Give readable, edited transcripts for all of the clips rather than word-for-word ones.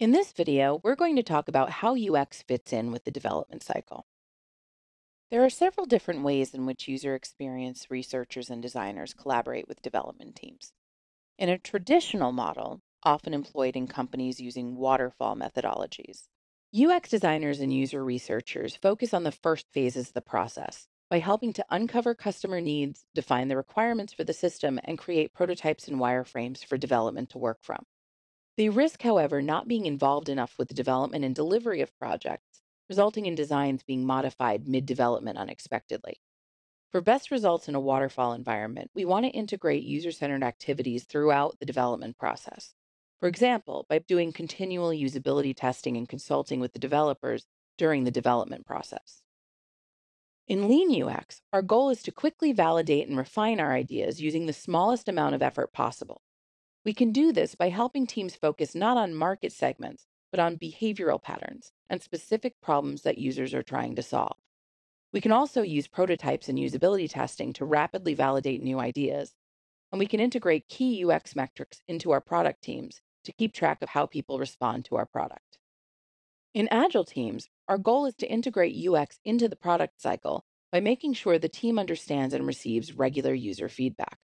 In this video, we're going to talk about how UX fits in with the development cycle. There are several different ways in which user experience researchers and designers collaborate with development teams. In a traditional model, often employed in companies using waterfall methodologies, UX designers and user researchers focus on the first phases of the process by helping to uncover customer needs, define the requirements for the system, and create prototypes and wireframes for development to work from. They risk, however, not being involved enough with the development and delivery of projects, resulting in designs being modified mid-development unexpectedly. For best results in a waterfall environment, we want to integrate user-centered activities throughout the development process. For example, by doing continual usability testing and consulting with the developers during the development process. In Lean UX, our goal is to quickly validate and refine our ideas using the smallest amount of effort possible. We can do this by helping teams focus not on market segments, but on behavioral patterns and specific problems that users are trying to solve. We can also use prototypes and usability testing to rapidly validate new ideas, and we can integrate key UX metrics into our product teams to keep track of how people respond to our product. In Agile teams, our goal is to integrate UX into the product cycle by making sure the team understands and receives regular user feedback.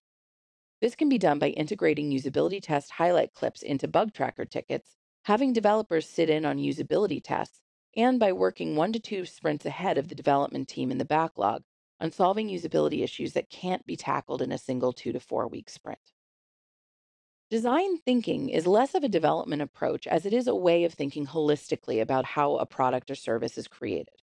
This can be done by integrating usability test highlight clips into bug tracker tickets, having developers sit in on usability tests, and by working 1 to 2 sprints ahead of the development team in the backlog on solving usability issues that can't be tackled in a single 2 to 4 week sprint. Design thinking is less of a development approach as it is a way of thinking holistically about how a product or service is created.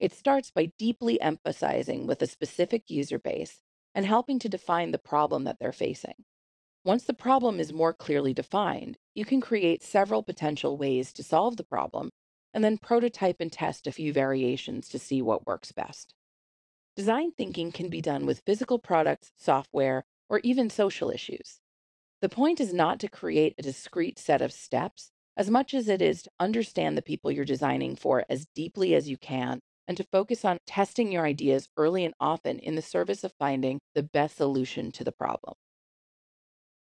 It starts by deeply empathizing with a specific user base and helping to define the problem that they're facing. Once the problem is more clearly defined, you can create several potential ways to solve the problem and then prototype and test a few variations to see what works best. Design thinking can be done with physical products, software, or even social issues. The point is not to create a discrete set of steps as much as it is to understand the people you're designing for as deeply as you can and to focus on testing your ideas early and often in the service of finding the best solution to the problem.